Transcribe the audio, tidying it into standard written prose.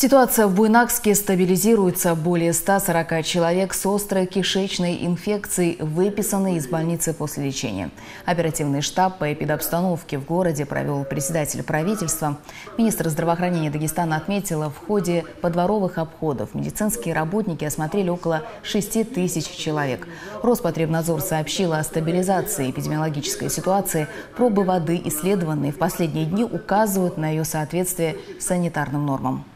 Ситуация в Буйнакске стабилизируется. Более 140 человек с острой кишечной инфекцией выписаны из больницы после лечения. Оперативный штаб по эпидобстановке в городе провел председатель правительства. Министр здравоохранения Дагестана отметила, в ходе подворовых обходов медицинские работники осмотрели около 6000 человек. Роспотребнадзор сообщила о стабилизации эпидемиологической ситуации. Пробы воды, исследованные в последние дни, указывают на ее соответствие санитарным нормам.